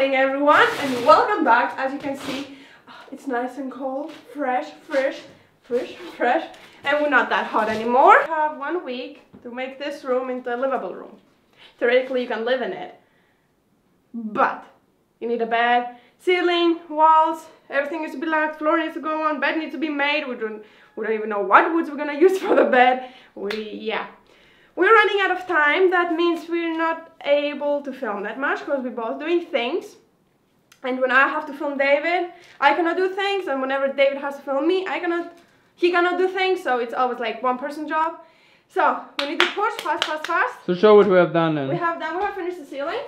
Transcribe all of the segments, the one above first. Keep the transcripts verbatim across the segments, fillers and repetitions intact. morning everyone and welcome back. As you can see, it's nice and cold, fresh, fresh, fresh, fresh, and we're not that hot anymore. We have one week to make this room into a livable room. Theoretically, you can live in it, but you need a bed, ceiling, walls, everything needs to be locked, floor needs to go on, bed needs to be made. We don't, we don't even know what woods we're gonna use for the bed. We, yeah. We're running out of time. That means we're not able to film that much because we're both doing things. And when I have to film David, I cannot do things. And whenever David has to film me, I cannot, he cannot do things. So it's always like one person job. So we need to push fast, fast, fast. So show what we have done then. We have done, we have finished the ceiling.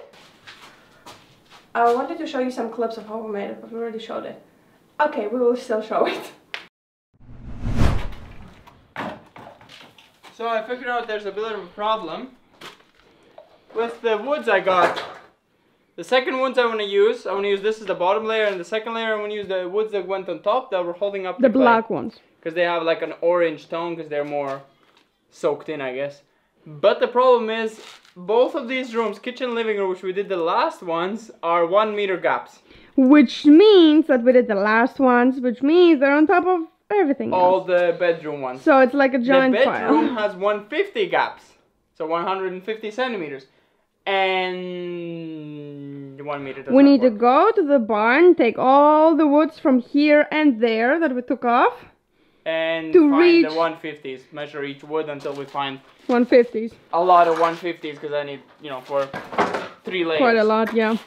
I wanted to show you some clips of how we made it, but we already showed it. Okay, we will still show it. So I figured out there's a bit of a problem with the woods I got. The second woods I want to use, I want to use this as the bottom layer, and the second layer I want to use the woods that went on top that were holding up the, the black ones. Because they have like an orange tone, because they're more soaked in, I guess. But the problem is, both of these rooms, kitchen and living room, which we did the last ones, are one meter gaps. Which means that we did the last ones, which means they're on top of everything all else. The bedroom ones, so it's like a giant pile. The bedroom has one hundred fifty gaps, so one hundred fifty centimeters, and one meter we need work. To go to the barn, take all the woods from here and there that we took off, and to find reach the one fifties, measure each wood until we find one fifties, a lot of one fifties, because I need, you know, for three layers, quite a lot. Yeah,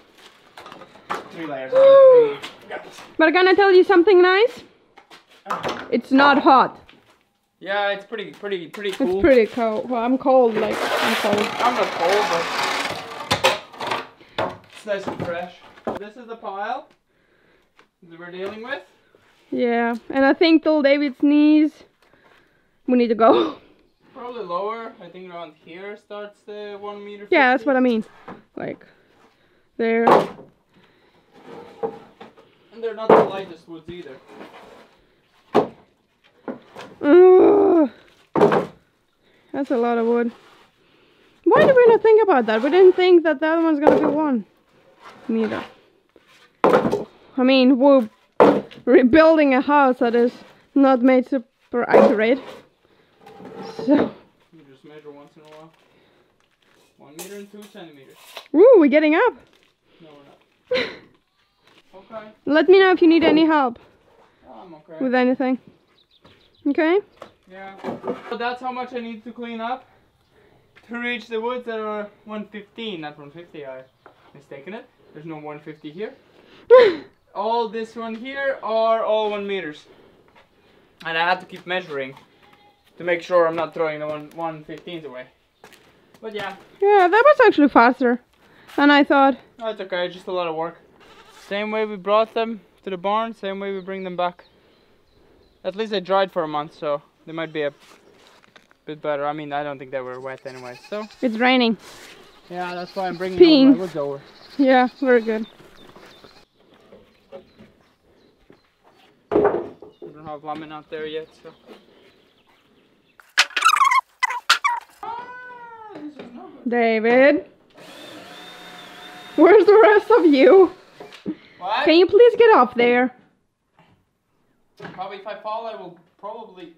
three layers. Three gaps. But can I tell you something nice? It's not hot. Yeah, it's pretty, pretty, pretty cool. It's pretty cold. Well, I'm cold, like, I'm cold. I'm not cold, but it's nice and fresh. This is the pile that we're dealing with. Yeah, and I think till David sneezes, we need to go. Probably lower. I think around here starts the one meter. Yeah, that's what I mean. Like, there. And they're not the lightest woods either. Uh, that's a lot of wood. Why did we not think about that? We didn't think that that one's gonna be one meter. I mean, we're rebuilding a house that is not made super accurate. So you just measure once in a while. One meter and two centimeters. Ooh, we're getting up. No, we're not. Okay. Let me know if you need any help. Oh, I'm okay. With anything. Okay. Yeah. So that's how much I need to clean up to reach the woods that are one fifteen, not one fifty. I mistaken it. There's no one fifty here. All this one here are all one meters, and I have to keep measuring to make sure I'm not throwing the one one fifteens away. But yeah. Yeah, that was actually faster than I thought. No, it's okay. Just a lot of work. Same way we brought them to the barn. Same way we bring them back. At least they dried for a month, so they might be a bit better. I mean, I don't think they were wet anyway, so... It's raining. Yeah, that's why I'm bringing all my woods over. Yeah, very good. I don't have lemon out there yet, so... David! Where's the rest of you? What? Can you please get up there? Probably if I fall, I will probably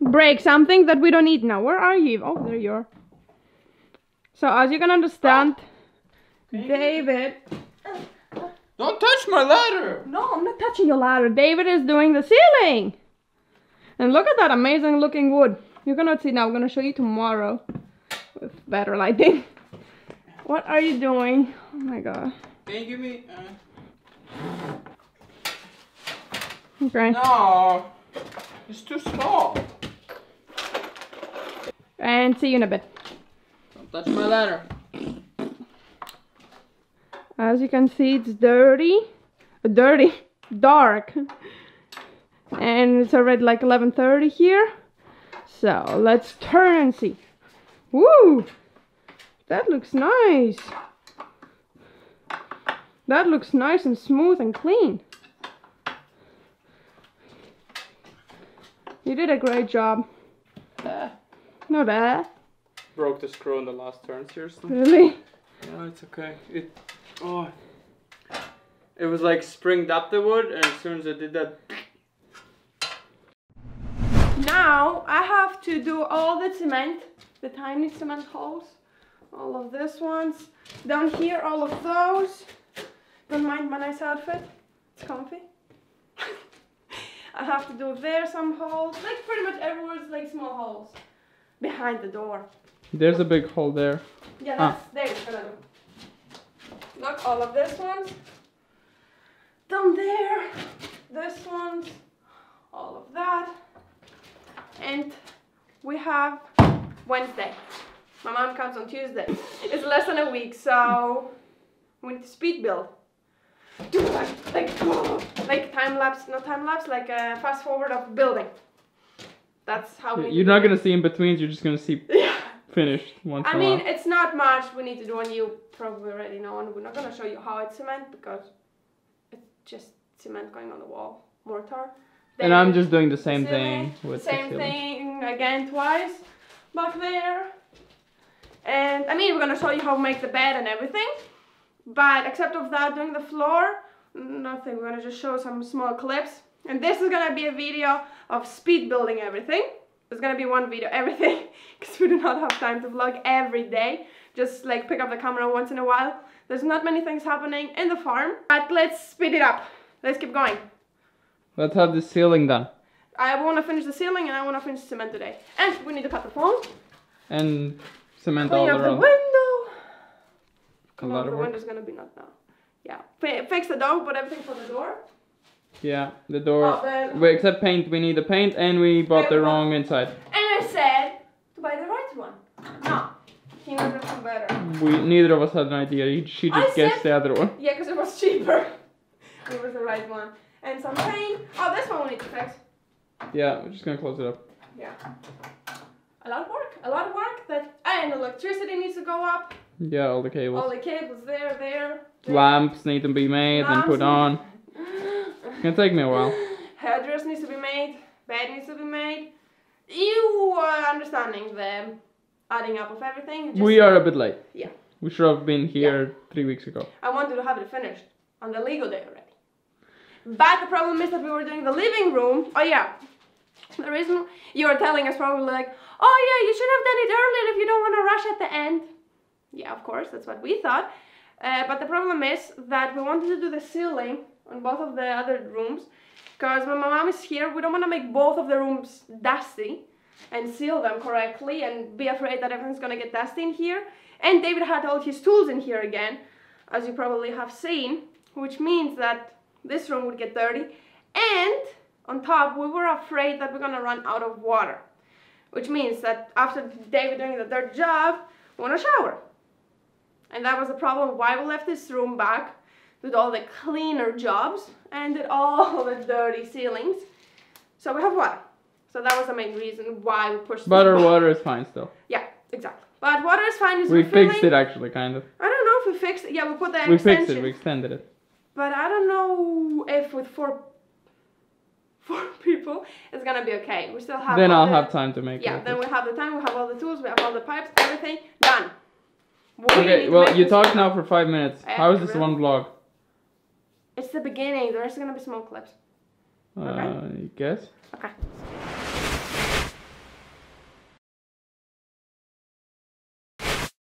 break something that we don't need now. Where are you? Oh, there you are. So as you can understand, oh. David... Don't touch my ladder! No, I'm not touching your ladder. David is doing the ceiling! And look at that amazing looking wood. You cannot see now. I'm going to show you tomorrow with better lighting. What are you doing? Oh my god. Can you give me... Uh... Okay. No, it's too small. And see you in a bit. Don't touch my ladder. As you can see, it's dirty, dirty, dark, and it's already like eleven thirty here. So let's turn and see. Woo! That looks nice. That looks nice and smooth and clean. You did a great job. Uh, Not bad. Broke the screw on the last turn, seriously. Really? No, it's okay. It. Oh. It was like springed up the wood, and as soon as I did that. Now I have to do all the cement, the tiny cement holes, all of these ones. Down here, all of those. Don't mind my nice outfit, it's comfy. I have to do there some holes, like pretty much everywhere's like small holes behind the door. There's a big hole there. Yeah, that's, ah. There you go. Look, all of these ones. Down there, this ones, all of that. And we have Wednesday. My mom comes on Tuesday. It's less than a week, so we need to speed build. Do like, like, like time lapse, not time lapse, like a fast forward of building. That's how we. You're not going to see in betweens, you're just going to see finished once I in mean, a while. It's not much we need to do, and you probably already know, and we're not going to show you how it's cement because it's just cement going on the wall, mortar. Then and I'm just doing the same cement, thing with Same the thing again twice back there. And I mean, we're going to show you how to make the bed and everything. But except of that, doing the floor, nothing. We're gonna just show some small clips. And this is gonna be a video of speed building everything. It's gonna be one video, everything, because we do not have time to vlog every day. Just like pick up the camera once in a while. There's not many things happening in the farm, but let's speed it up. Let's keep going. Let's have the ceiling done. I wanna finish the ceiling and I wanna finish cement today. And we need to cut the phone. And cement all around. Clean up the window. A lot of work. The window's gonna be not now. Yeah, P fix the door, put everything for the door. Yeah, the door. Oh, we, except paint, we need the paint, and we bought the wrong inside. And I said to buy the right one. No, he needed one better. We neither of us had an idea. She just I guessed said, the other one. Yeah, because it was cheaper. It was the right one. And some paint. Oh, this one we need to fix. Yeah, we're just gonna close it up. Yeah. A lot of work. A lot of work. That and electricity needs to go up. Yeah, all the cables. All the cables, there, there. there. Lamps need to be made Lamps and put on. It's gonna take me a while. Hairdress needs to be made. Bed needs to be made. You are understanding the adding up of everything. Just we are a bit late. Yeah. We should have been here yeah. three weeks ago. I wanted to have it finished on the legal day already. But the problem is that we were doing the living room. Oh yeah. The reason you were telling us probably like, oh yeah, you should have done it earlier if you don't want to rush at the end. Yeah, of course, that's what we thought. Uh, but the problem is that we wanted to do the ceiling on both of the other rooms because when my mom is here, we don't want to make both of the rooms dusty and seal them correctly and be afraid that everything's going to get dusty in here. And David had all his tools in here again, as you probably have seen, which means that this room would get dirty. And on top, we were afraid that we're going to run out of water, which means that after David doing the third job, we want to shower. And that was the problem why we left this room back, did all the cleaner jobs and did all the dirty ceilings. So we have water. So that was the main reason why we pushed But our water is fine still. Yeah, exactly. But water is fine. Is we refilling. Fixed it actually, kind of. I don't know if we fixed it. Yeah, we put the we extension. We fixed it. We extended it. But I don't know if with four, four people it's going to be okay. We still have Then I'll the, have time to make yeah, it. Yeah, then we have the time. We have all the tools. We have all the pipes. Everything done. We okay, well, you talked now for five minutes. I How is this really? One vlog? It's the beginning. The rest is going to be small clips. Uh, okay? I guess. Okay.